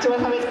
Cuma sampai